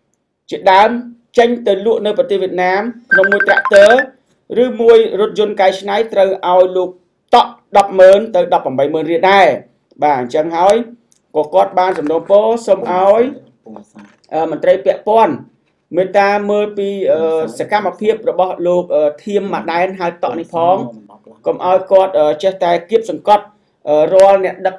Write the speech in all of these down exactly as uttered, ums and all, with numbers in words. ោះដឹកឈើ สมเอานี่មួយត្រាក់ទ័របាទដឹកតែមួយត្រាក់ទ័រលោ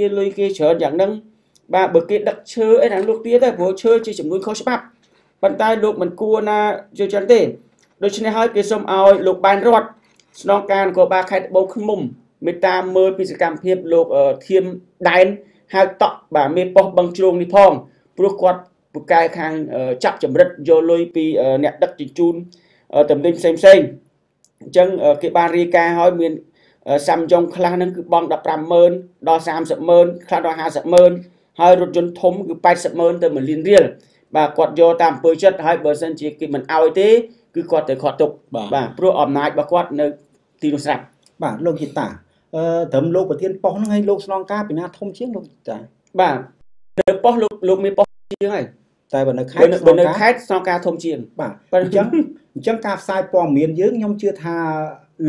ាលុយគេច្រើនយ៉ាងហ្នឹងបាទបើគេដឹកឈើអីណាលោកទាលតែព្រោះឈើជាចំនួនខុសច្បាប់ប៉ុន្តែលោកមិនគួរណាចូលចឹងទេដូ Samsungคลังนั้นคือ บ่อง สิบห้าหมื่น ដល់ สามสิบหมื่น คลัง ដល់ ห้าสิบหมื่น ហើយរថយន្តធំគឺ แปดสิบหมื่น ទៅ หนึ่งล้านเหรียญ បាទគាត់យកតាមពើចិត្តហើយបើសិនជាគេមិនឲ្យទេគឺគាត់ទៅខត់ទុកបាទព្រោះអំណាចរបស់គាត់នៅទីនោះស្រាប់បាទលោកគិតតាអឺ លោកអាភិបាលខេត្តលោកស្នងការខេត្តត្បូងឃ្មុំ អង្គភាពប្រឆាំងពើពុករលួយមេតាចំណាត់ការលើមន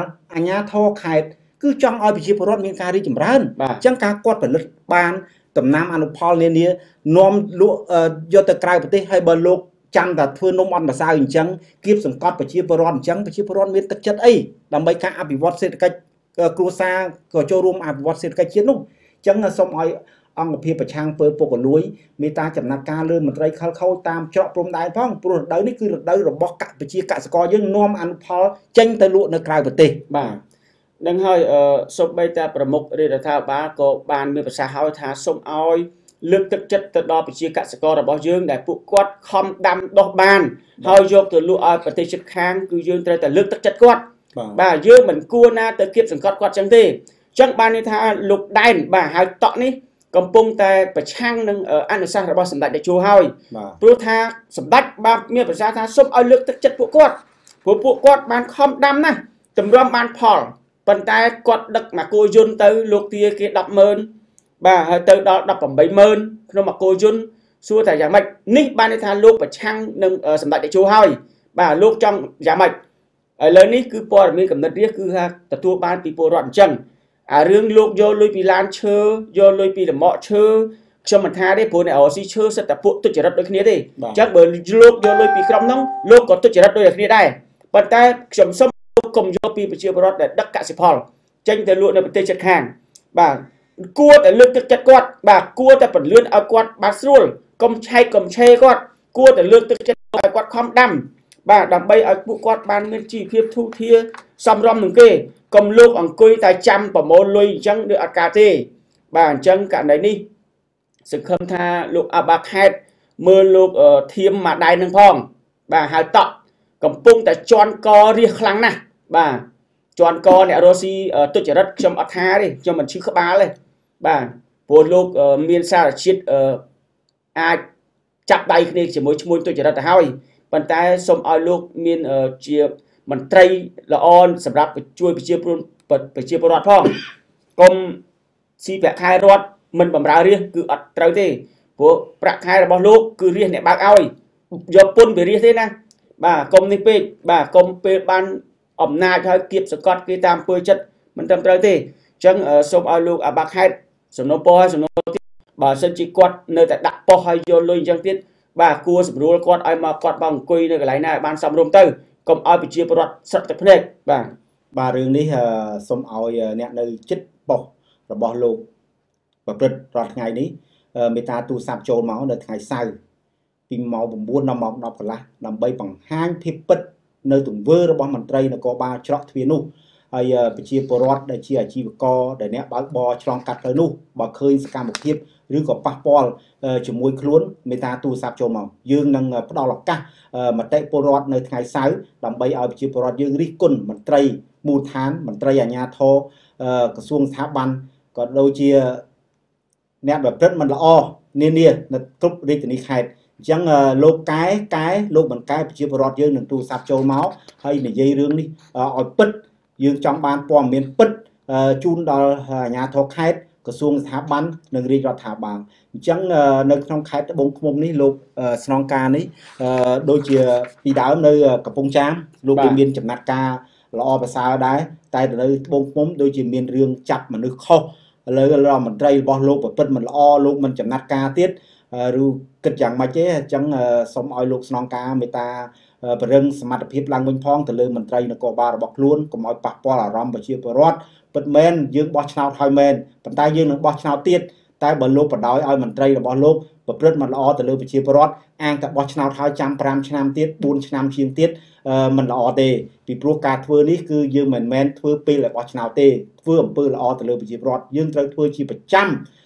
សបាទនឹងហើយសុបបីតាប្រមុខរដ្ឋាភិបាលក៏បានមានប្រសាសន៍ហើយថាសូមឲ្យល lực thực chất từ đó bị chia cắt sờ co bỏ dương để phụ quát không đâm độc bàn hơi vô từ lũ ở phần chất kháng cứ dương tới từ lực thực chất quát bà dương mình cua na tới kiếp sừng quát quát chẳng thế chẳng ban như tha lục đen bà hai tọt ní cầm bông tay và trang nâng ở anh sa bỏ sầm đại để chùa hơi pro tha sầm đách ba miêu và sa tha xúc ở lực thực chất phụ quát phụ phụ quát ban không đâm này tầm đoan ban phò phần tay quát đực mà cô dương tới lục tia kia đập mơn bà hơi từ đó đập bằng bảy mơn nó mà cô dun xua thầy giả mạch nick ban tha lục và trang nâng ở sầm đại để chùa hơi bà lục trong giả mạch ở lớn ní cứ po mình cầm đất riết cứ ha tập thua ban bị po loạn chân à riêng lục do lôi pì lan chơi do lôi pì làm mọ chơi cho mình tha đấy phố này ở si chơi sẽ tập phụ tôi chỉ đôi khi đấy chắc bởi lục do lôi pì không nóng lục có tôi chỉ đôi là khi đấy phần tay chấm xong cùng do pì bị chia bớt để đắc cả sẹp hòn tranh tài lụa này bị tê chật hàng bà cua tại lương tức chật quạt bà cua tại phần lươn ở quạt bà sôi cầm chay cầm chay quạt cua tại lương tức chật ở quạt không đâm bà đầm bay ở vụ quạt ban nên chỉ khiếp thu thia xong rong một kê cầm lục bằng cối tài trăm và mô lôi chẳng được cà tê bà chẳng cả đấy đi sự khâm tha lục à bạc hết mưa lục ở thiêm mà đai nâng phong bà hai tọt cầm bung tại tròn co riêng lắng nè bà tròn co nè rosi ở tôi chỉ đất trong ở tha đi cho mình chứ khớp bá lên bà vô lục ở miền xa là chiết ở ai chặt tay đi chỉ mỗi môi tôi chỉ đất là hai bản tay xong ao lục miền ở chiệp mình tây là on sập rạp chui bị chia bồn bị chia bồn phong công si bạc hai rót mình bầm ráo riêng cứ ắt trâu thế của bạc hai là bao lục cứ riêng này bạc ao giờ pôn bị riêng thế nè bà công đi pe bà công pe ban ẩm na cho kịp sờ cọt cái tam pơi chất mình tam trâu thế chẳng ở xong ao lục à bạc hai xong nó po xong nó bà sân chỉ cọt nơi tại đặt po hay vô lôi chẳng tiết bà cua sập rùa cọt ai mà cọt bằng quỳ nơi cái lái này ban xong rôm tư công ao bị chia bột sập tập này bà bà riêng đi xong ao nè nơi chết bọc rồi bỏ lụt và bật rồi ngày ní người ta tu sạp trôn máu đợt ngày sau tìm máu vùng buôn nằm mọc nọc là nằm bay bằng hang thiệp bật nơi tụng vơ rồi bỏ mặt tây nó có ba chọn thuyền nu ai bị chia bột để chia chi co để nè bó bò chọn cắt tới nu bò khơi cả một thiệp rưỡi có passport chỉ môi cuốn người ta tu sạp trộm màu dương năng bắt đầu lọc ca mà tại porod nơi ngày sáu làm bay ở chiều porod dương rít cồn mình tây mù thán mình tây ở nhà thô có xuông tháp ban có đôi chia nét và rất mình là o nên nè là cúp rít thì khai chẳng lô cái cái lô mình cái chiều porod dương đừng tu sạp trộm máu hay là dây rương đi ở bứt dương trong ban pom miền bứt chun đó nhà thô khai có xuông tháp ban đừng rít vào tháp bàn chẳng nơi trong khai bông mông ní lục song ca ní đôi chia đi đảo nơi cặp bông chám lục miền chậm nát ca lo và sao đấy tại nơi bông mông đôi chia miền riêng chặt mà nước khô lời lo mình tây bỏ lục và phân mình lo lục mình chậm nát ca tiết ru kịch chẳng mà chế chẳng sống ở lục song ca người ta rừng mặt hiệp lang bình phong từ lời mình tây nó có ba bọc luôn có mọi bạc po là rom và chia porod bật men dương bó cháo thay men bàn tay dương nó bó cháo tiết tại bờ lốp và đói ơi mình tây là bờ lốp và rất mà lo từ lưới bị chia bớt ăn cả bò nào tháo trăm trăm trăm tiết bốn trăm chiên tiết mình lo tê vì pro cá thưa ní cứ dương mình men thưa pi là bò nào tê thưa ẩm pi là lo từ lưới bị chia bớt dương tây thưa chia bớt trăm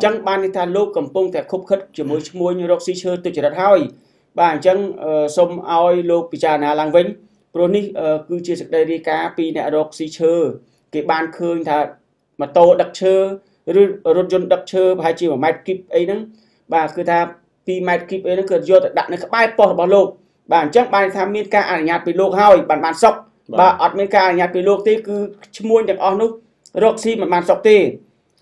chẳng ban đi than lục cầm vùng tại khúc khất chỉ mối mối như róc xí chư từ chỉ đặt hai bà chẳng xôm ao lục pichana lang vĩnh Pronic cứ chia sẻ đây đi cá pi nè đọc xí chơ cái ban khơi thà mà tô đặc chơ rồi rồi dân đặc chơ hai chi mà mai kịp ấy nắng bà cứ thà pi mai kịp ấy nó cứ do đặt nó bay bỏ bỏ lục bản chắc ban tham miên ca ở nhà bị lục hao bản bàn sọc bà ở miên ca ở nhà bị lục thì cứ mua được on lúc đọc xí mà bàn sọc thì